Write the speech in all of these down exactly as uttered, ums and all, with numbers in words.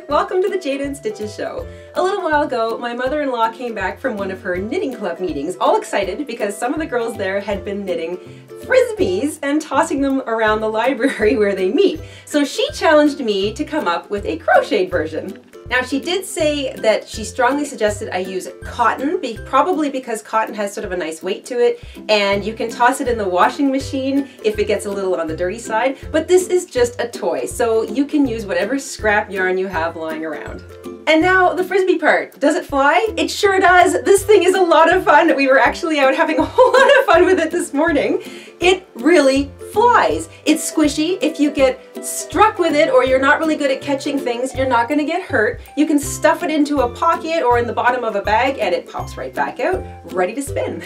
Hi, welcome to the Jayda InStitches show. A little while ago, my mother-in-law came back from one of her knitting club meetings, all excited because some of the girls there had been knitting Frisbees and tossing them around the library where they meet. So she challenged me to come up with a crocheted version. Now, she did say that she strongly suggested I use cotton, probably because cotton has sort of a nice weight to it, and you can toss it in the washing machine if it gets a little on the dirty side, but this is just a toy, so you can use whatever scrap yarn you have lying around. And now the Frisbee part. Does it fly? It sure does. This thing is a lot of fun. We were actually out having a whole lot of fun with it this morning. It really flies. It's squishy. If you get struck with it or you're not really good at catching things, you're not going to get hurt. You can stuff it into a pocket or in the bottom of a bag and it pops right back out, ready to spin.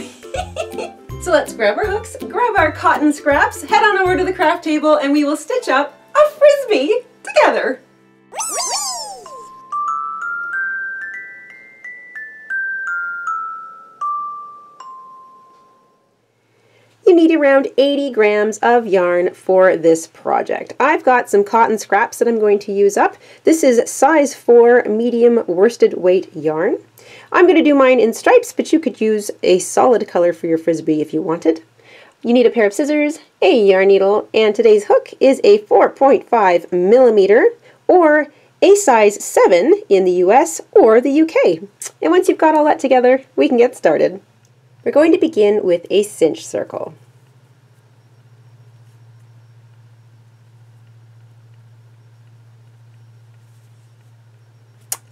So let's grab our hooks, grab our cotton scraps, head on over to the craft table, and we will stitch up a Frisbee together. You need around eighty grams of yarn for this project. I've got some cotton scraps that I'm going to use up. This is size four medium worsted weight yarn. I'm going to do mine in stripes, but you could use a solid color for your Frisbee if you wanted. You need a pair of scissors, a yarn needle, and today's hook is a four point five millimeter or a size seven in the U S or the U K. And once you've got all that together, we can get started. We're going to begin with a cinch circle.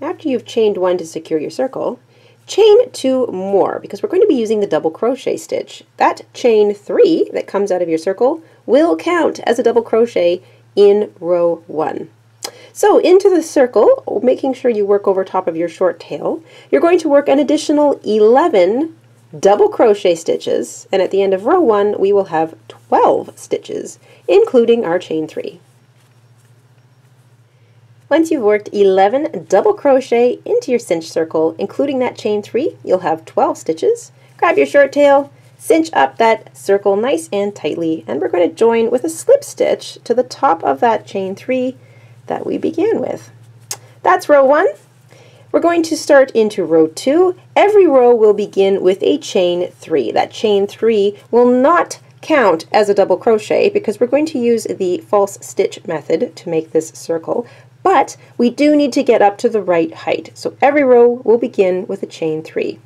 After you've chained one to secure your circle, chain two more, because we're going to be using the double crochet stitch. That chain three that comes out of your circle will count as a double crochet in row one. So into the circle, making sure you work over top of your short tail, you're going to work an additional eleven double crochet stitches, and at the end of row one we will have twelve stitches, including our chain three. Once you've worked eleven double crochet into your cinch circle, including that chain three, you'll have twelve stitches. Grab your short tail, cinch up that circle nice and tightly, and we're going to join with a slip stitch to the top of that chain three that we began with. That's row one. We're going to start into row two. Every row will begin with a chain three. That chain three will not count as a double crochet because we're going to use the false stitch method to make this circle, but we do need to get up to the right height. So every row will begin with a chain three.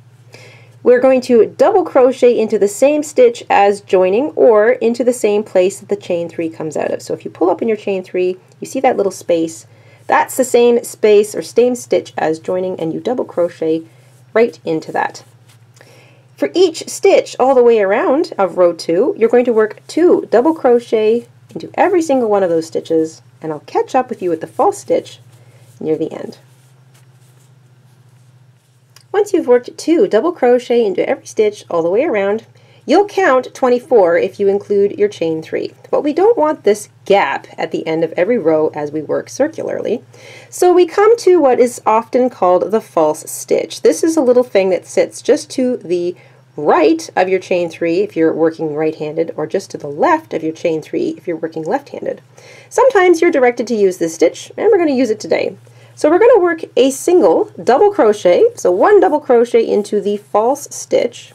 We're going to double crochet into the same stitch as joining or into the same place that the chain three comes out of. So if you pull up in your chain three, you see that little space. That's the same space or same stitch as joining, and you double crochet right into that. For each stitch all the way around of row two, you're going to work two double crochet into every single one of those stitches, and I'll catch up with you with the false stitch near the end. Once you've worked two double crochet into every stitch all the way around, you'll count twenty-four if you include your chain three, but we don't want this gap at the end of every row as we work circularly. So we come to what is often called the false stitch. This is a little thing that sits just to the right of your chain three if you're working right-handed, or just to the left of your chain three if you're working left-handed. Sometimes you're directed to use this stitch, and we're going to use it today. So we're going to work a single double crochet, so one double crochet into the false stitch.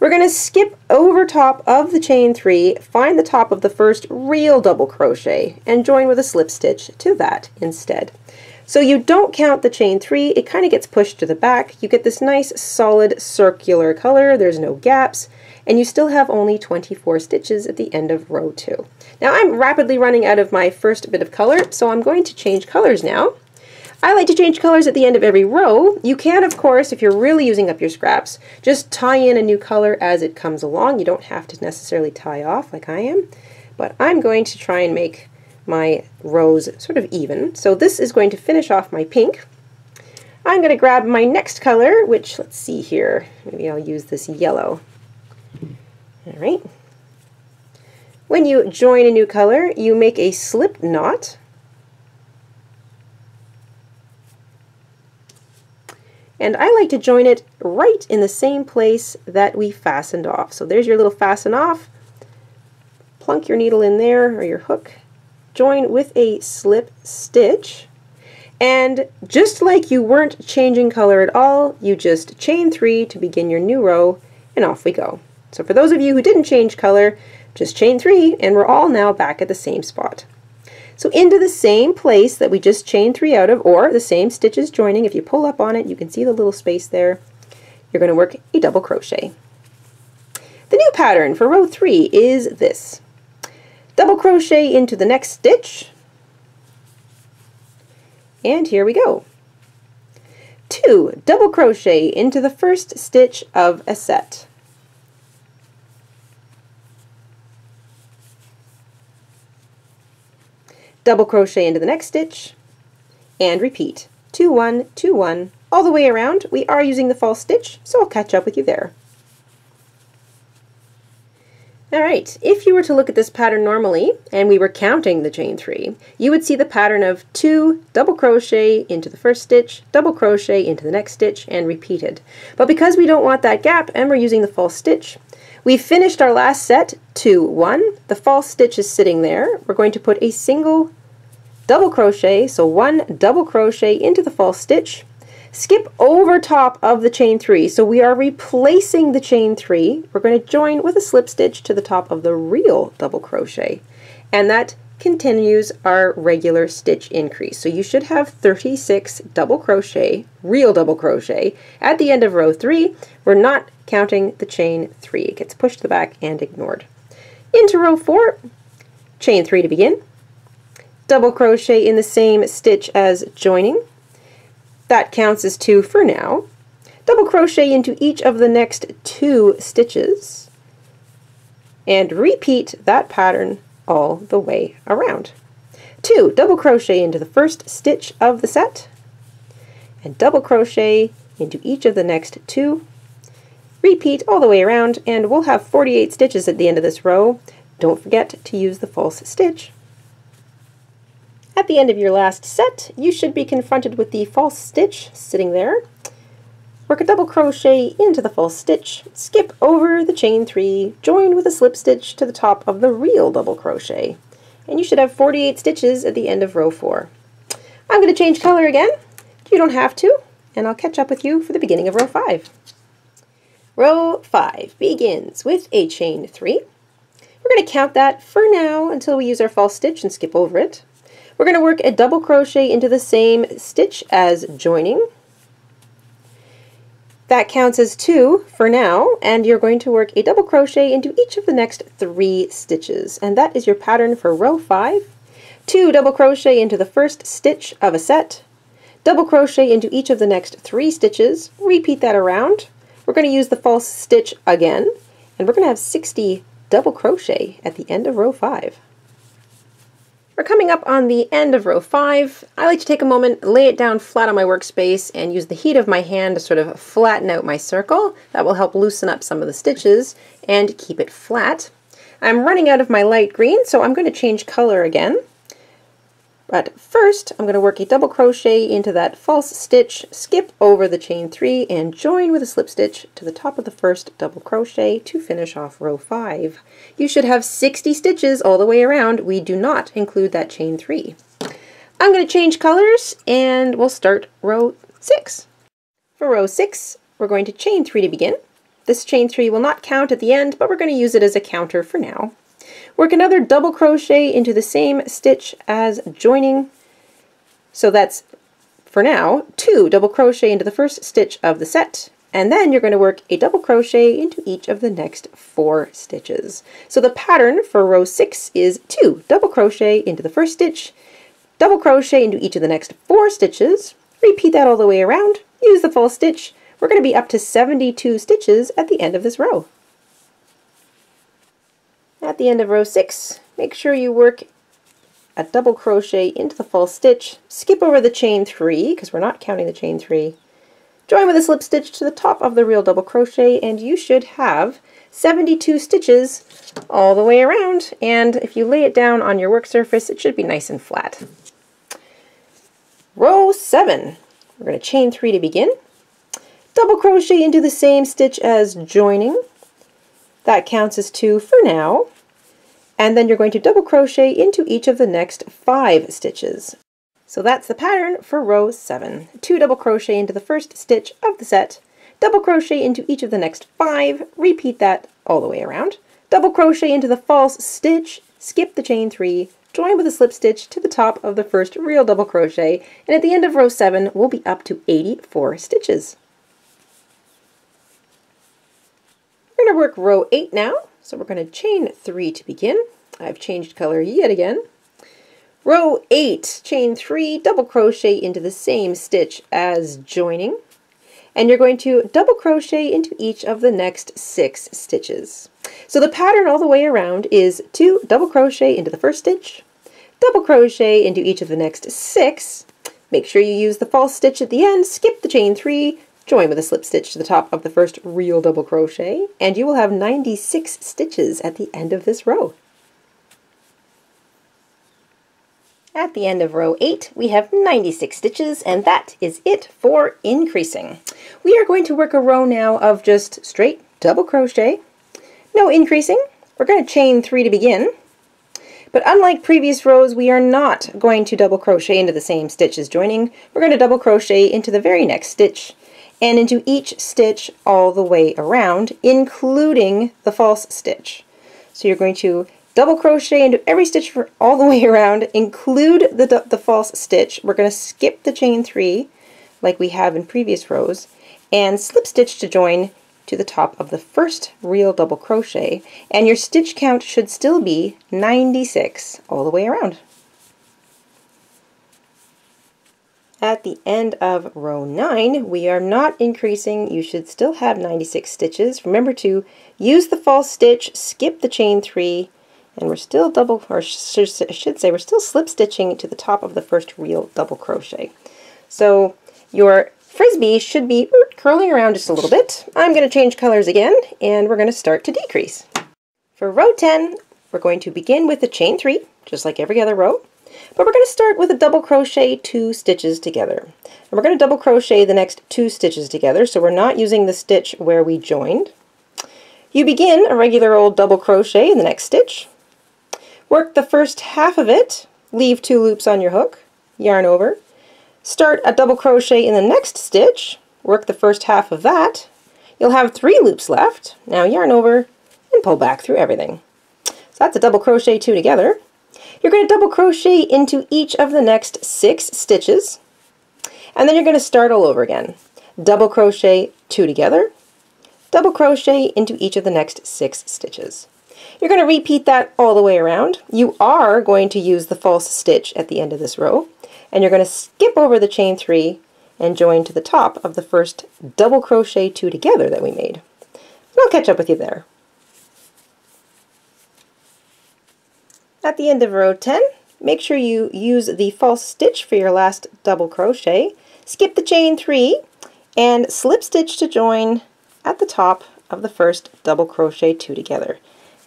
We're going to skip over top of the chain three, find the top of the first real double crochet, and join with a slip stitch to that instead. So you don't count the chain three, it kind of gets pushed to the back. You get this nice solid circular color, there's no gaps, and you still have only twenty-four stitches at the end of row two. Now I'm rapidly running out of my first bit of color, so I'm going to change colors now. I like to change colors at the end of every row. You can, of course, if you're really using up your scraps, just tie in a new color as it comes along. You don't have to necessarily tie off like I am, but I'm going to try and make my rows sort of even. So this is going to finish off my pink. I'm going to grab my next color, which, let's see here, maybe I'll use this yellow. All right. When you join a new color, you make a slip knot. And I like to join it right in the same place that we fastened off. So there's your little fasten off. Plunk your needle in there, or your hook. Join with a slip stitch. And just like you weren't changing color at all, you just chain three to begin your new row, and off we go. So for those of you who didn't change color, just chain three, and we're all now back at the same spot. So into the same place that we just chained three out of, or the same stitches joining. If you pull up on it, you can see the little space there. You're going to work a double crochet. The new pattern for row three is this. Double crochet into the next stitch, and here we go. Two double crochet into the first stitch of a set. Double crochet into the next stitch, and repeat. Two, one, two, one, all the way around. We are using the false stitch, so I'll catch up with you there. Alright, if you were to look at this pattern normally, and we were counting the chain three, you would see the pattern of two double crochet into the first stitch, double crochet into the next stitch, and repeated. But because we don't want that gap, and we're using the false stitch, we finished our last set, two, one, the false stitch is sitting there. We're going to put a single double crochet, so one double crochet into the false stitch, skip over top of the chain three, so we are replacing the chain three. We're going to join with a slip stitch to the top of the real double crochet, and that continues our regular stitch increase. So you should have thirty-six double crochet, real double crochet, at the end of row three. We're not counting the chain three. It gets pushed to the back and ignored. Into row four, chain three to begin, double crochet in the same stitch as joining. That counts as two for now. Double crochet into each of the next two stitches, and repeat that pattern all the way around. Two double crochet into the first stitch of the set, and double crochet into each of the next two. Repeat all the way around, and we'll have forty-eight stitches at the end of this row. Don't forget to use the false stitch. At the end of your last set, you should be confronted with the false stitch sitting there. Work a double crochet into the false stitch, skip over the chain three, join with a slip stitch to the top of the real double crochet, and you should have forty-eight stitches at the end of row four. I'm going to change color again. You don't have to, and I'll catch up with you for the beginning of row five. Row five begins with a chain three. We're going to count that for now until we use our false stitch and skip over it. We're going to work a double crochet into the same stitch as joining. That counts as two for now, and you're going to work a double crochet into each of the next three stitches, and that is your pattern for row five. Two double crochet into the first stitch of a set, double crochet into each of the next three stitches, repeat that around. We're going to use the false stitch again, and we're going to have sixty double crochet at the end of row five. We're coming up on the end of row five. I like to take a moment, lay it down flat on my workspace, and use the heat of my hand to sort of flatten out my circle. That will help loosen up some of the stitches and keep it flat. I'm running out of my light green, so I'm going to change color again. But first, I'm going to work a double crochet into that false stitch, skip over the chain three, and join with a slip stitch to the top of the first double crochet to finish off row five. You should have sixty stitches all the way around. We do not include that chain three. I'm going to change colors, and we'll start row six. For row six, we're going to chain three to begin. This chain three will not count at the end, but we're going to use it as a counter for now. Work another double crochet into the same stitch as joining, so that's, for now, two double crochet into the first stitch of the set, and then you're going to work a double crochet into each of the next four stitches. So the pattern for row six is two double crochet into the first stitch, double crochet into each of the next four stitches, repeat that all the way around, use the false stitch. We're going to be up to seventy-two stitches at the end of this row. At the end of row six, make sure you work a double crochet into the false stitch, skip over the chain three, because we're not counting the chain three, join with a slip stitch to the top of the real double crochet, and you should have seventy-two stitches all the way around, and if you lay it down on your work surface, it should be nice and flat. Row seven, we're going to chain three to begin, double crochet into the same stitch as joining. That counts as two for now, and then you're going to double crochet into each of the next five stitches. So that's the pattern for row seven. Two double crochet into the first stitch of the set, double crochet into each of the next five, repeat that all the way around, double crochet into the false stitch, skip the chain three, join with a slip stitch to the top of the first real double crochet, and at the end of row seven we'll be up to eighty-four stitches. We're going to work row eight now, so we're going to chain three to begin. I've changed color yet again. Row eight, chain three, double crochet into the same stitch as joining, and you're going to double crochet into each of the next six stitches. So the pattern all the way around is two double crochet into the first stitch, double crochet into each of the next six, make sure you use the false stitch at the end, skip the chain three, join with a slip stitch to the top of the first real double crochet, and you will have ninety-six stitches at the end of this row. At the end of row eight, we have ninety-six stitches, and that is it for increasing. We are going to work a row now of just straight double crochet, no increasing. We're going to chain three to begin, but unlike previous rows, we are not going to double crochet into the same stitch as joining. We're going to double crochet into the very next stitch and into each stitch all the way around, including the false stitch. So you're going to double crochet into every stitch for all the way around, include the, the false stitch. We're going to skip the chain three like we have in previous rows and slip stitch to join to the top of the first real double crochet, and your stitch count should still be ninety-six all the way around. At the end of row nine, we are not increasing. You should still have ninety-six stitches. Remember to use the false stitch, skip the chain three, and we're still double, or sh I should say, we're still slip stitching to the top of the first real double crochet. So your frisbee should be curling around just a little bit. I'm going to change colors again, and we're going to start to decrease. For row ten, we're going to begin with a chain three, just like every other row, but we're going to start with a double crochet two stitches together. And we're going to double crochet the next two stitches together, so we're not using the stitch where we joined. You begin a regular old double crochet in the next stitch, work the first half of it, leave two loops on your hook, yarn over, start a double crochet in the next stitch, work the first half of that, you'll have three loops left, now yarn over and pull back through everything. So that's a double crochet two together. You're going to double crochet into each of the next six stitches, and then you're going to start all over again. Double crochet two together, double crochet into each of the next six stitches. You're going to repeat that all the way around. You are going to use the false stitch at the end of this row, and you're going to skip over the chain three and join to the top of the first double crochet two together that we made. And I'll catch up with you there. At the end of row ten, make sure you use the false stitch for your last double crochet, skip the chain three, and slip stitch to join at the top of the first double crochet two together.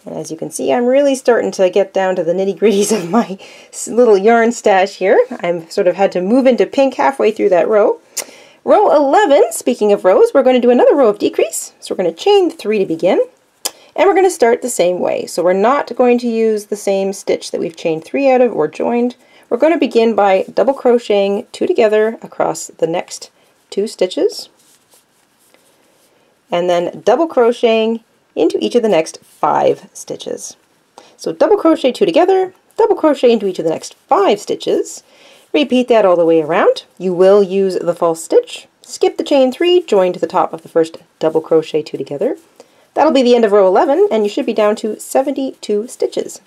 And as you can see, I'm really starting to get down to the nitty-gritties of my little yarn stash here. I've sort of had to move into pink halfway through that row. Row eleven, speaking of rows, we're going to do another row of decrease. So we're going to chain three to begin, and we're going to start the same way. So we're not going to use the same stitch that we've chained three out of or joined. We're going to begin by double crocheting two together across the next two stitches, and then double crocheting into each of the next five stitches. So double crochet two together, double crochet into each of the next five stitches, repeat that all the way around. You will use the false stitch, skip the chain three, join to the top of the first double crochet two together. That'll be the end of row eleven, and you should be down to seventy-two stitches.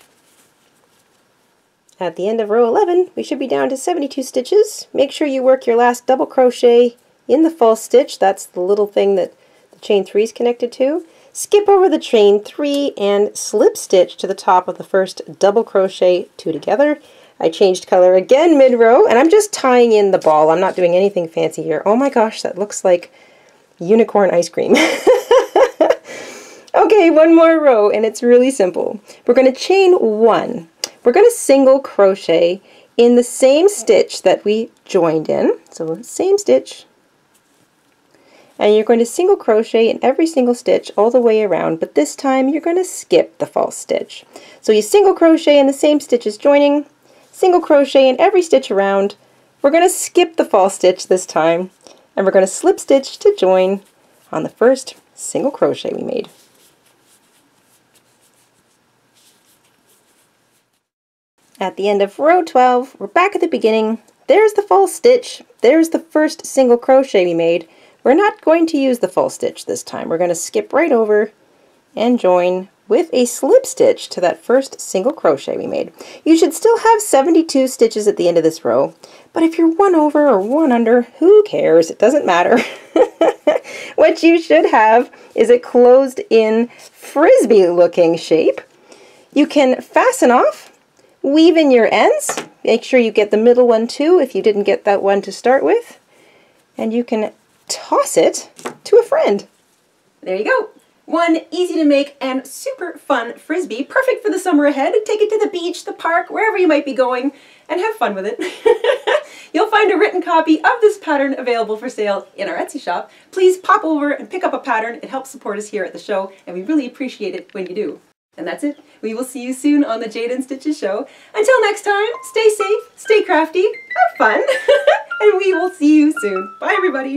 At the end of row eleven, we should be down to seventy-two stitches. Make sure you work your last double crochet in the false stitch. That's the little thing that the chain three is connected to. Skip over the chain three and slip stitch to the top of the first double crochet two together. I changed color again mid-row, and I'm just tying in the ball. I'm not doing anything fancy here. Oh my gosh, that looks like unicorn ice cream. Okay, one more row, and it's really simple. We're going to chain one. We're going to single crochet in the same stitch that we joined in. So same stitch. And you're going to single crochet in every single stitch all the way around, but this time you're going to skip the false stitch. So you single crochet in the same stitch as joining, single crochet in every stitch around, We're going to skip the fall stitch this time, and we're going to slip stitch to join on the first single crochet we made. At the end of row twelve, we're back at the beginning. There's the false stitch. There's the first single crochet we made. We're not going to use the false stitch this time. We're going to skip right over and join with a slip stitch to that first single crochet we made. You should still have seventy-two stitches at the end of this row, but if you're one over or one under, who cares? It doesn't matter. What you should have is a closed in frisbee looking shape. You can fasten off, weave in your ends, make sure you get the middle one too if you didn't get that one to start with, and you can toss it to a friend. There you go. One easy to make and super fun frisbee, perfect for the summer ahead. Take it to the beach, the park, wherever you might be going, and have fun with it. You'll find a written copy of this pattern available for sale in our Etsy shop. Please pop over and pick up a pattern. It helps support us here at the show, and we really appreciate it when you do. And that's it. We will see you soon on the Jayda InStitches show. Until next time, stay safe, stay crafty, have fun, and we will see you soon. Bye, everybody.